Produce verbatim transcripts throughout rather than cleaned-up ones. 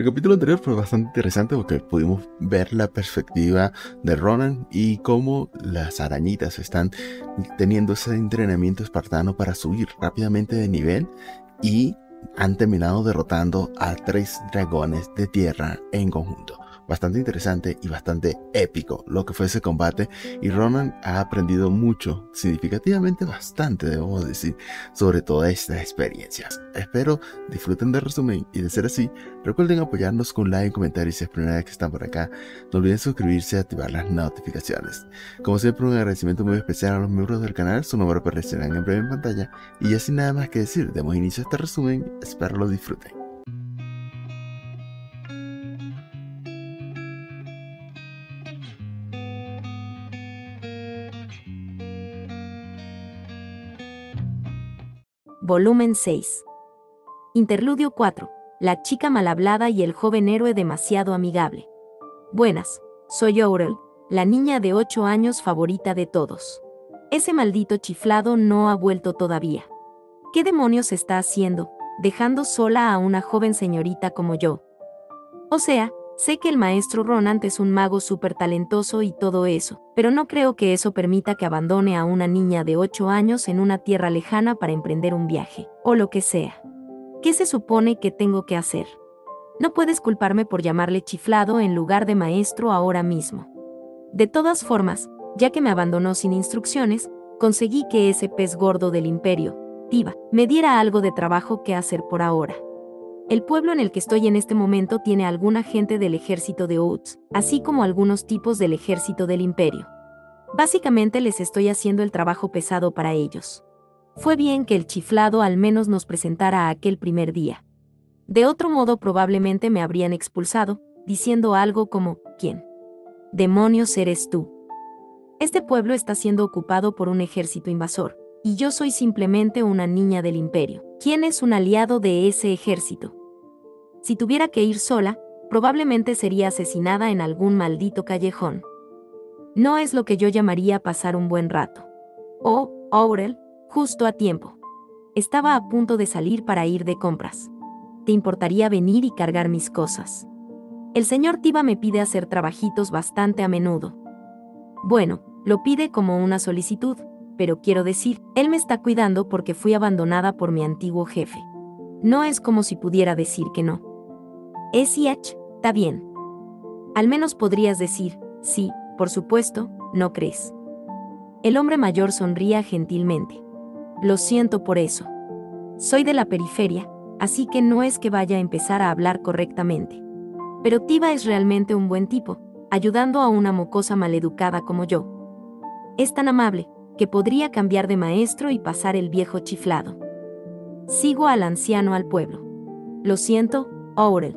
El capítulo anterior fue bastante interesante porque pudimos ver la perspectiva de Ronan y cómo las arañitas están teniendo ese entrenamiento espartano para subir rápidamente de nivel y han terminado derrotando a tres dragones de tierra en conjunto. Bastante interesante y bastante épico lo que fue ese combate, y Ronan ha aprendido mucho, significativamente bastante debo decir, sobre todas estas experiencias. Espero disfruten del resumen y de ser así, recuerden apoyarnos con like, comentarios si es primera vez que están por acá, no olviden suscribirse y activar las notificaciones. Como siempre, un agradecimiento muy especial a los miembros del canal, su nombre aparecerá en breve en pantalla, y ya sin nada más que decir, demos inicio a este resumen, espero lo disfruten. Volumen seis. Interludio cuatro. La chica malhablada y el joven héroe demasiado amigable. Buenas, soy Aurel, la niña de ocho años favorita de todos. Ese maldito chiflado no ha vuelto todavía. ¿Qué demonios está haciendo, dejando sola a una joven señorita como yo? O sea, sé que el maestro Ronante es un mago súper talentoso y todo eso, pero no creo que eso permita que abandone a una niña de ocho años en una tierra lejana para emprender un viaje, o lo que sea. ¿Qué se supone que tengo que hacer? No puedes culparme por llamarle chiflado en lugar de maestro ahora mismo. De todas formas, ya que me abandonó sin instrucciones, conseguí que ese pez gordo del imperio, Tiva, me diera algo de trabajo que hacer por ahora. El pueblo en el que estoy en este momento tiene alguna gente del ejército de Outs, así como algunos tipos del ejército del imperio. Básicamente les estoy haciendo el trabajo pesado para ellos. Fue bien que el chiflado al menos nos presentara aquel primer día. De otro modo probablemente me habrían expulsado, diciendo algo como, ¿quién demonios eres tú? Este pueblo está siendo ocupado por un ejército invasor, y yo soy simplemente una niña del imperio, quien es un aliado de ese ejército. Si tuviera que ir sola, probablemente sería asesinada en algún maldito callejón. No es lo que yo llamaría pasar un buen rato. Oh, Aurel, justo a tiempo. Estaba a punto de salir para ir de compras. ¿Te importaría venir y cargar mis cosas? El señor Tiva me pide hacer trabajitos bastante a menudo. Bueno, lo pide como una solicitud, pero quiero decir, él me está cuidando porque fui abandonada por mi antiguo jefe. No es como si pudiera decir que no. S I H, está bien. Al menos podrías decir, sí, por supuesto, ¿no crees? El hombre mayor sonría gentilmente. Lo siento por eso. Soy de la periferia, así que no es que vaya a empezar a hablar correctamente. Pero Tiva es realmente un buen tipo, ayudando a una mocosa maleducada como yo. Es tan amable que podría cambiar de maestro y pasar el viejo chiflado. Sigo al anciano al pueblo. Lo siento, Aurel.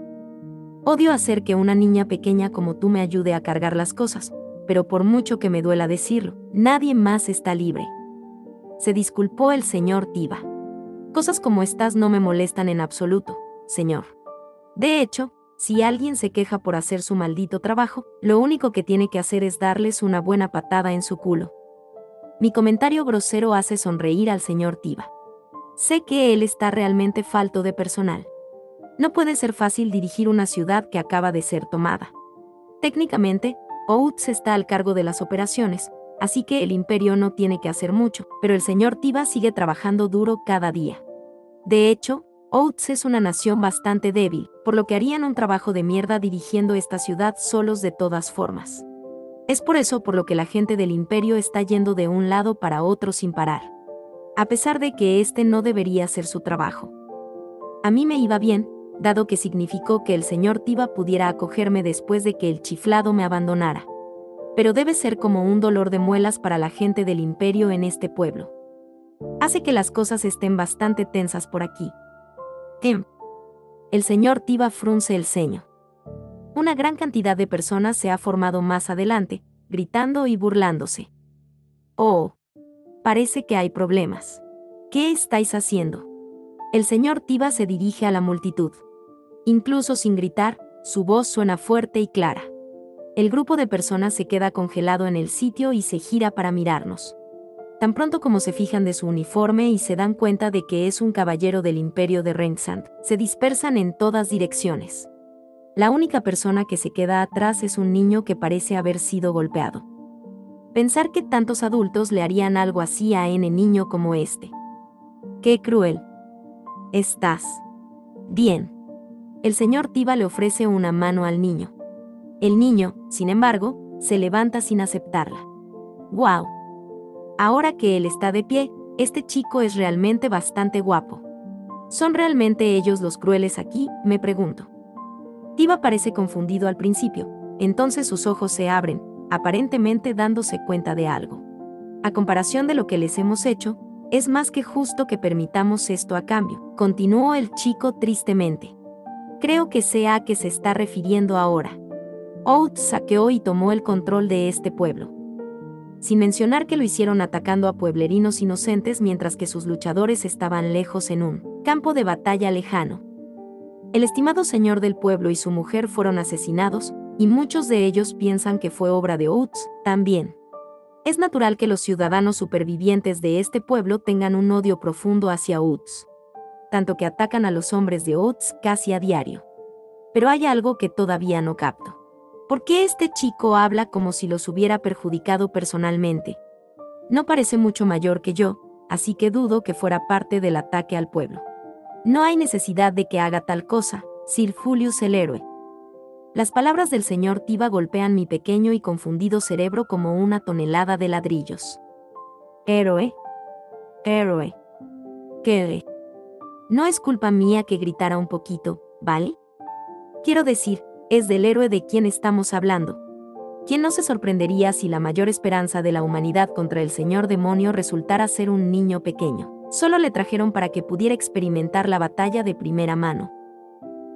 Odio hacer que una niña pequeña como tú me ayude a cargar las cosas, pero por mucho que me duela decirlo, nadie más está libre. Se disculpó el señor Tiva. Cosas como estas no me molestan en absoluto, señor. De hecho, si alguien se queja por hacer su maldito trabajo, lo único que tiene que hacer es darles una buena patada en su culo. Mi comentario grosero hace sonreír al señor Tiva. Sé que él está realmente falto de personal. No puede ser fácil dirigir una ciudad que acaba de ser tomada. Técnicamente, Outs está al cargo de las operaciones, así que el imperio no tiene que hacer mucho, pero el señor Tiva sigue trabajando duro cada día. De hecho, Outs es una nación bastante débil, por lo que harían un trabajo de mierda dirigiendo esta ciudad solos de todas formas. Es por eso por lo que la gente del imperio está yendo de un lado para otro sin parar, a pesar de que este no debería ser su trabajo. A mí me iba bien, dado que significó que el señor Tiva pudiera acogerme después de que el chiflado me abandonara. Pero debe ser como un dolor de muelas para la gente del imperio en este pueblo. Hace que las cosas estén bastante tensas por aquí. Em. El señor Tiva frunce el ceño. Una gran cantidad de personas se ha formado más adelante, gritando y burlándose. Oh, parece que hay problemas. ¿Qué estáis haciendo? El señor Tiva se dirige a la multitud. Incluso sin gritar, su voz suena fuerte y clara. El grupo de personas se queda congelado en el sitio y se gira para mirarnos. Tan pronto como se fijan de su uniforme y se dan cuenta de que es un caballero del imperio de Renzand, se dispersan en todas direcciones. La única persona que se queda atrás es un niño que parece haber sido golpeado. Pensar que tantos adultos le harían algo así a ese niño como este. ¡Qué cruel! Estás bien. El señor Tiva le ofrece una mano al niño. El niño, sin embargo, se levanta sin aceptarla. ¡Guau! Ahora que él está de pie, este chico es realmente bastante guapo. ¿Son realmente ellos los crueles aquí?, me pregunto. Tiva parece confundido al principio, entonces sus ojos se abren, aparentemente dándose cuenta de algo. A comparación de lo que les hemos hecho, es más que justo que permitamos esto a cambio, continuó el chico tristemente. Creo que sé a qué se está refiriendo ahora. Outs saqueó y tomó el control de este pueblo. Sin mencionar que lo hicieron atacando a pueblerinos inocentes mientras que sus luchadores estaban lejos en un campo de batalla lejano. El estimado señor del pueblo y su mujer fueron asesinados, y muchos de ellos piensan que fue obra de Outs también. Es natural que los ciudadanos supervivientes de este pueblo tengan un odio profundo hacia Outs, tanto que atacan a los hombres de Outs casi a diario. Pero hay algo que todavía no capto. ¿Por qué este chico habla como si los hubiera perjudicado personalmente? No parece mucho mayor que yo, así que dudo que fuera parte del ataque al pueblo. No hay necesidad de que haga tal cosa, Sir Julius el héroe. Las palabras del señor Tiva golpean mi pequeño y confundido cerebro como una tonelada de ladrillos. Héroe. Héroe. ¿Qué? No es culpa mía que gritara un poquito, ¿vale? Quiero decir, es del héroe de quien estamos hablando. ¿Quién no se sorprendería si la mayor esperanza de la humanidad contra el señor demonio resultara ser un niño pequeño? Solo le trajeron para que pudiera experimentar la batalla de primera mano.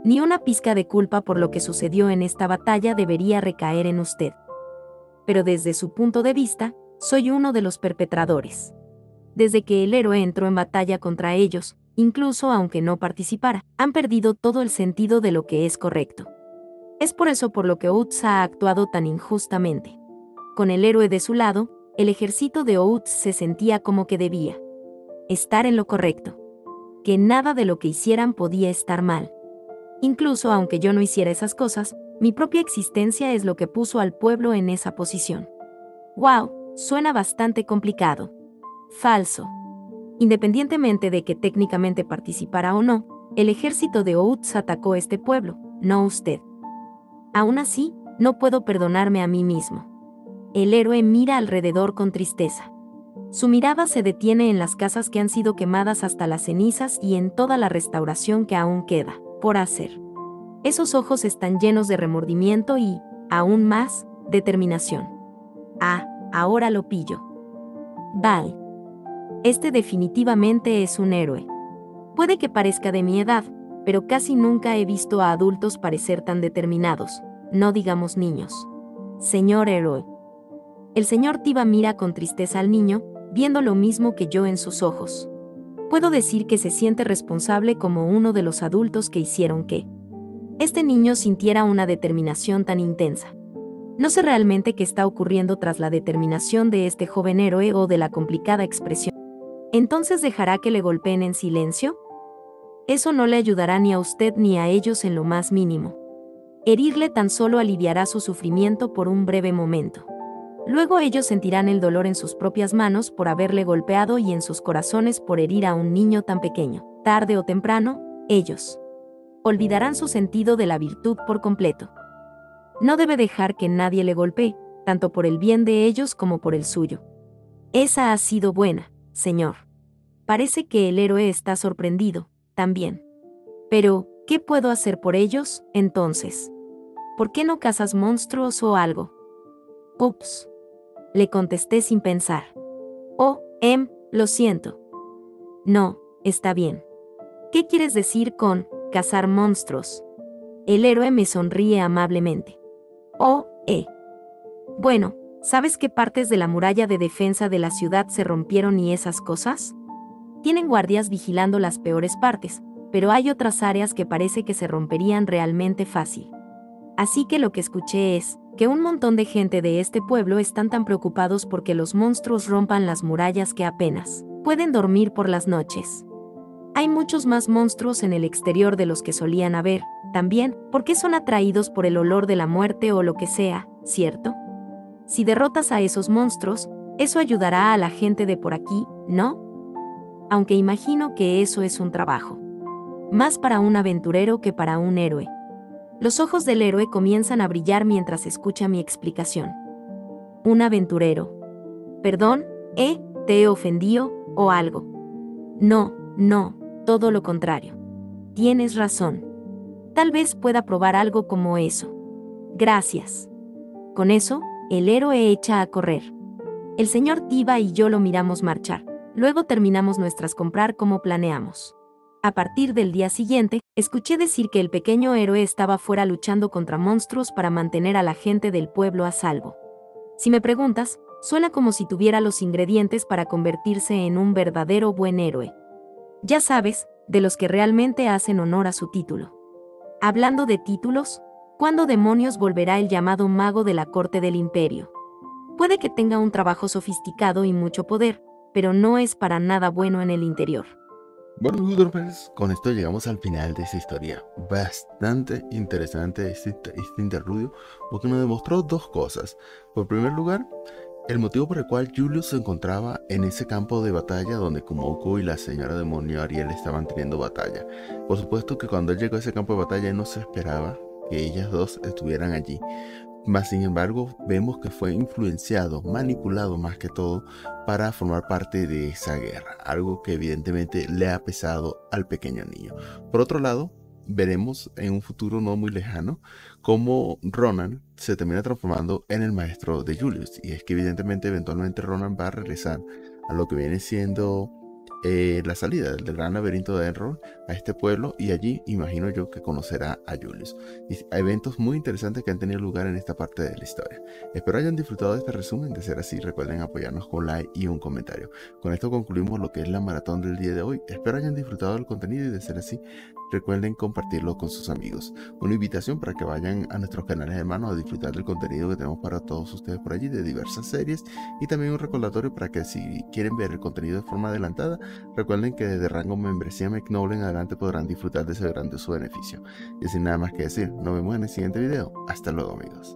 Ni una pizca de culpa por lo que sucedió en esta batalla debería recaer en usted. Pero desde su punto de vista, soy uno de los perpetradores. Desde que el héroe entró en batalla contra ellos, incluso aunque no participara, han perdido todo el sentido de lo que es correcto. Es por eso por lo que Outs ha actuado tan injustamente. Con el héroe de su lado, el ejército de Outs se sentía como que debía estar en lo correcto. Que nada de lo que hicieran podía estar mal. Incluso aunque yo no hiciera esas cosas, mi propia existencia es lo que puso al pueblo en esa posición. ¡Wow! Suena bastante complicado. Falso. Independientemente de que técnicamente participara o no, el ejército de Outs atacó este pueblo, no usted. Aún así, no puedo perdonarme a mí mismo. El héroe mira alrededor con tristeza. Su mirada se detiene en las casas que han sido quemadas hasta las cenizas y en toda la restauración que aún queda por hacer. Esos ojos están llenos de remordimiento y, aún más, determinación. Ah, ahora lo pillo. Vale. Este definitivamente es un héroe. Puede que parezca de mi edad, pero casi nunca he visto a adultos parecer tan determinados, no digamos niños. Señor héroe. El señor Tiva mira con tristeza al niño, viendo lo mismo que yo en sus ojos. Puedo decir que se siente responsable como uno de los adultos que hicieron que este niño sintiera una determinación tan intensa. No sé realmente qué está ocurriendo tras la determinación de este joven héroe o de la complicada expresión. ¿Entonces dejará que le golpeen en silencio? Eso no le ayudará ni a usted ni a ellos en lo más mínimo. Herirle tan solo aliviará su sufrimiento por un breve momento. Luego ellos sentirán el dolor en sus propias manos por haberle golpeado y en sus corazones por herir a un niño tan pequeño. Tarde o temprano, ellos olvidarán su sentido de la virtud por completo. No debe dejar que nadie le golpee, tanto por el bien de ellos como por el suyo. Esa ha sido buena, señor. Parece que el héroe está sorprendido también. Pero, ¿qué puedo hacer por ellos, entonces? ¿Por qué no cazas monstruos o algo? Ups. Le contesté sin pensar. Oh, em, lo siento. No, está bien. ¿Qué quieres decir con cazar monstruos? El héroe me sonríe amablemente. Oh, eh. Bueno, ¿sabes qué partes de la muralla de defensa de la ciudad se rompieron y esas cosas? Tienen guardias vigilando las peores partes, pero hay otras áreas que parece que se romperían realmente fácil. Así que lo que escuché es que un montón de gente de este pueblo están tan preocupados porque los monstruos rompan las murallas que apenas pueden dormir por las noches. Hay muchos más monstruos en el exterior de los que solían haber, también, porque son atraídos por el olor de la muerte o lo que sea, ¿cierto? Si derrotas a esos monstruos, eso ayudará a la gente de por aquí, ¿no? Aunque imagino que eso es un trabajo. Más para un aventurero que para un héroe. Los ojos del héroe comienzan a brillar mientras escucha mi explicación. Un aventurero. Perdón, ¿eh? ¿Te he ofendido o algo? No, no, todo lo contrario. Tienes razón. Tal vez pueda probar algo como eso. Gracias. Con eso, el héroe echa a correr. El señor Tiva y yo lo miramos marchar. Luego terminamos nuestras compras como planeamos. A partir del día siguiente, escuché decir que el pequeño héroe estaba fuera luchando contra monstruos para mantener a la gente del pueblo a salvo. Si me preguntas, suena como si tuviera los ingredientes para convertirse en un verdadero buen héroe. Ya sabes, de los que realmente hacen honor a su título. Hablando de títulos, ¿cuándo demonios volverá el llamado mago de la corte del imperio? Puede que tenga un trabajo sofisticado y mucho poder, pero no es para nada bueno en el interior. Bueno, Gooders, con esto llegamos al final de esta historia. Bastante interesante este, este interludio, porque nos demostró dos cosas. Por primer lugar, el motivo por el cual Julius se encontraba en ese campo de batalla donde Kumoko y la señora demonio Ariel estaban teniendo batalla. Por supuesto que cuando él llegó a ese campo de batalla no se esperaba que ellas dos estuvieran allí. Mas sin embargo, vemos que fue influenciado, manipulado más que todo, para formar parte de esa guerra, algo que evidentemente le ha pesado al pequeño niño. Por otro lado, veremos en un futuro no muy lejano cómo Ronan se termina transformando en el maestro de Julius, y es que evidentemente eventualmente Ronan va a regresar a lo que viene siendo eh, la salida del gran laberinto de Aurel a este pueblo, y allí imagino yo que conocerá a Julius. Y hay eventos muy interesantes que han tenido lugar en esta parte de la historia. Espero hayan disfrutado de este resumen. De ser así, recuerden apoyarnos con like y un comentario. Con esto concluimos lo que es la maratón del día de hoy. Espero hayan disfrutado del contenido, y de ser así, recuerden compartirlo con sus amigos. Una invitación para que vayan a nuestros canales hermanos a disfrutar del contenido que tenemos para todos ustedes por allí, de diversas series, y también un recordatorio para que si quieren ver el contenido de forma adelantada, recuerden que desde rango membresía McNoble en adelante podrán disfrutar de ese grandioso beneficio. Y sin nada más que decir, nos vemos en el siguiente video. Hasta luego, amigos.